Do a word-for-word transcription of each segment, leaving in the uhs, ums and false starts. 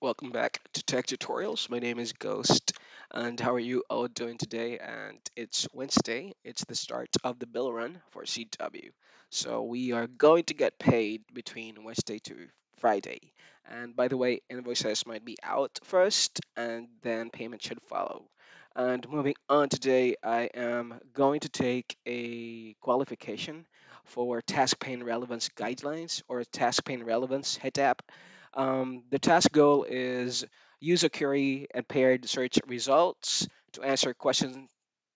Welcome back to Tech Tutorials. My name is Ghost, and how are you all doing today? And it's Wednesday. It's the start of the bill run for C W. So we are going to get paid between Wednesday to Friday. And by the way, invoices might be out first, and then payment should follow. And moving on today, I am going to take a qualification for Task Pane Relevance Guidelines or Task Pane Relevance HitApp. Um, the task goal is use a query and paired search results to answer questions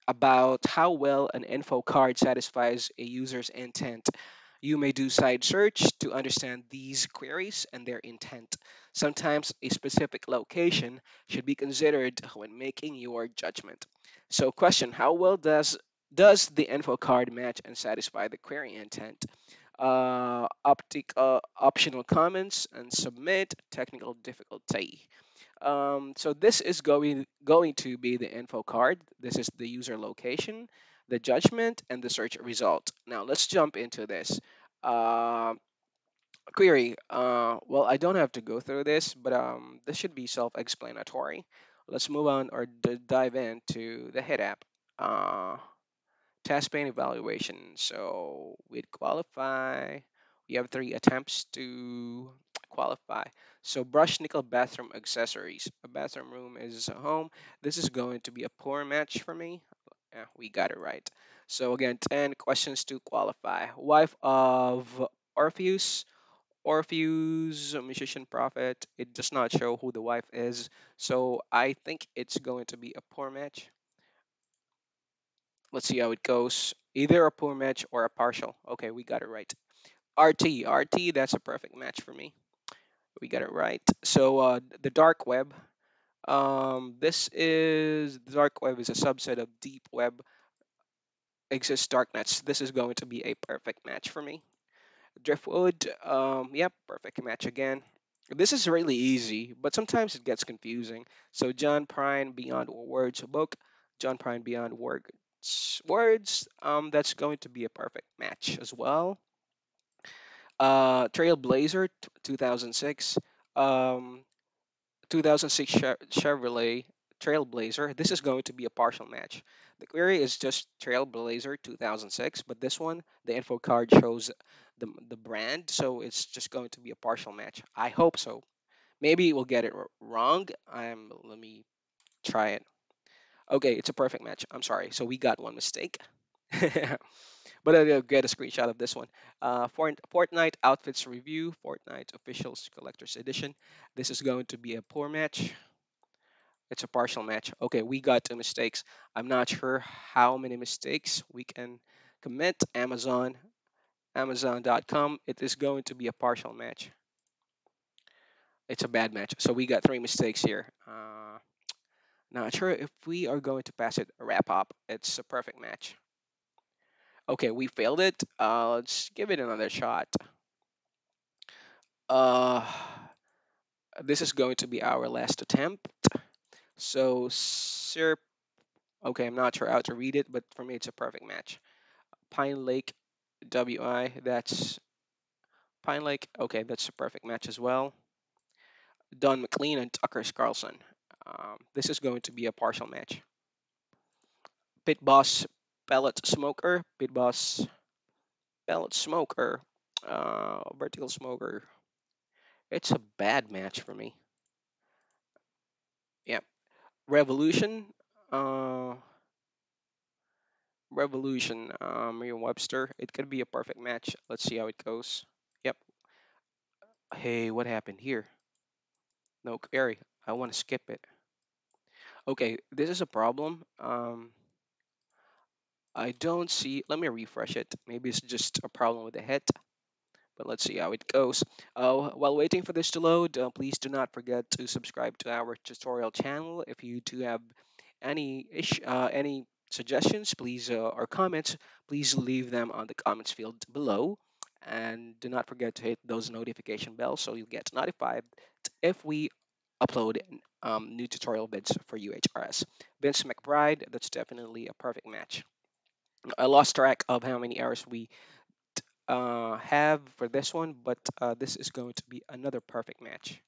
about how well an info card satisfies a user's intent. You may do side search to understand these queries and their intent. Sometimes a specific location should be considered when making your judgment. So question, how well does, does the info card match and satisfy the query intent? Uh, optic, uh, optional comments and submit technical difficulty. Um, so this is going going to be the info card. This is the user location, the judgment, and the search result. Now let's jump into this uh, query. Uh, well, I don't have to go through this, but um, this should be self-explanatory. Let's move on or d dive into the HitApp. Uh, Task Pane evaluation. So we'd qualify. We have three attempts to qualify. So brush nickel bathroom accessories. A bathroom room is a home. This is going to be a poor match for me. Yeah, we got it right. So again, ten questions to qualify. Wife of Orpheus. Orpheus, musician prophet. It does not show who the wife is. So I think it's going to be a poor match. Let's see how it goes. Either a poor match or a partial. Okay, we got it right. R T, R T, that's a perfect match for me. We got it right. So uh, the dark web. Um, this is, the dark web is a subset of deep web. Exists darknets. This is going to be a perfect match for me. Driftwood, um, yep, perfect match again. This is really easy, but sometimes it gets confusing. So John Prine, Beyond Words book. John Prine, Beyond Words. words um that's going to be a perfect match as well. uh Trailblazer two thousand six, um two thousand six Chevrolet Trailblazer. This is going to be a partial match. The query is just Trailblazer two thousand six, but this one, the info card shows the, the brand, so it's just going to be a partial match. I hope so. Maybe we'll get it wrong. I'm let me try it. Okay, it's a perfect match. I'm sorry. So we got one mistake. But I'll get a screenshot of this one. Uh, Fortnite Outfits Review, Fortnite Officials Collector's Edition. This is going to be a poor match. It's a partial match. Okay, we got two mistakes. I'm not sure how many mistakes we can commit. Amazon, Amazon dot com. It is going to be a partial match. It's a bad match. So we got three mistakes here. Uh, Not sure if we are going to pass it. Wrap up. It's a perfect match. Okay, we failed it. Uh, let's give it another shot. Uh, this is going to be our last attempt. So, sir. Okay, I'm not sure how to read it, but for me, it's a perfect match. Pine Lake, W I. That's Pine Lake. Okay, that's a perfect match as well. Don McLean and Tucker Carlson. Um, this is going to be a partial match. Pit boss pellet smoker, pit boss pellet smoker, uh, vertical smoker. It's a bad match for me. Yeah, revolution, uh, revolution. Um, Merriam-Webster. It could be a perfect match. Let's see how it goes. Yep. Hey, what happened here? No query. I want to skip it. Okay, this is a problem. Um, I don't see, let me refresh it. Maybe it's just a problem with the hit, but let's see how it goes. Uh, while waiting for this to load, uh, please do not forget to subscribe to our tutorial channel. If you do have any ish, uh, any suggestions, please, uh, or comments, please leave them on the comments field below. And do not forget to hit those notification bells so you get notified if we upload um, new tutorial bids for U H R S. Vince McBride, that's definitely a perfect match. I lost track of how many hours we uh, have for this one, but uh, this is going to be another perfect match.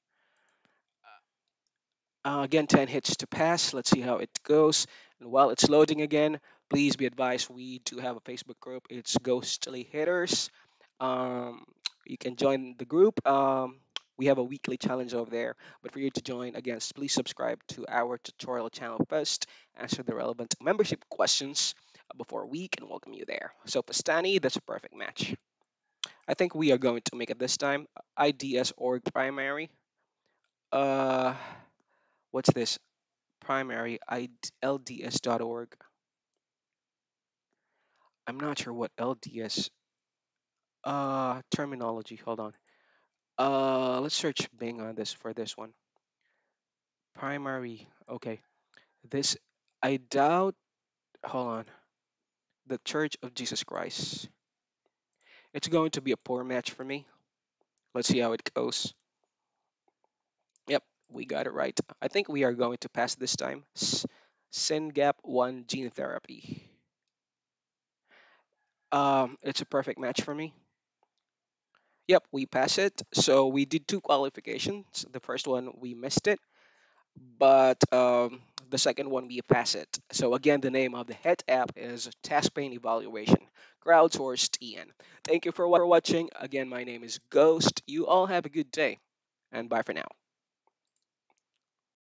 Uh, again, ten hits to pass. Let's see how it goes. And while it's loading again, please be advised we do have a Facebook group. It's Ghostly Hitters. Um, you can join the group. Um, we have a weekly challenge over there. But for you to join, again, please subscribe to our tutorial channel first. Answer the relevant membership questions before we can welcome you there. So Pastani, that's a perfect match. I think we are going to make it this time. L D S dot org primary. Uh, what's this? Primary L D S dot org. I'm not sure what L D S uh, terminology. Hold on. Uh, let's search Bing on this for this one. Primary. Okay. This, I doubt. Hold on. The Church of Jesus Christ. It's going to be a poor match for me. Let's see how it goes. Yep, we got it right. I think we are going to pass this time. Syngap one gene therapy. Um, it's a perfect match for me. Yep, we pass it. So we did two qualifications. The first one, we missed it. But um, the second one, we pass it. So again, the name of the HitApp is Task Pane Evaluation. Crowdsourced E N. Thank you for watching. Again, my name is Ghost. You all have a good day, and bye for now.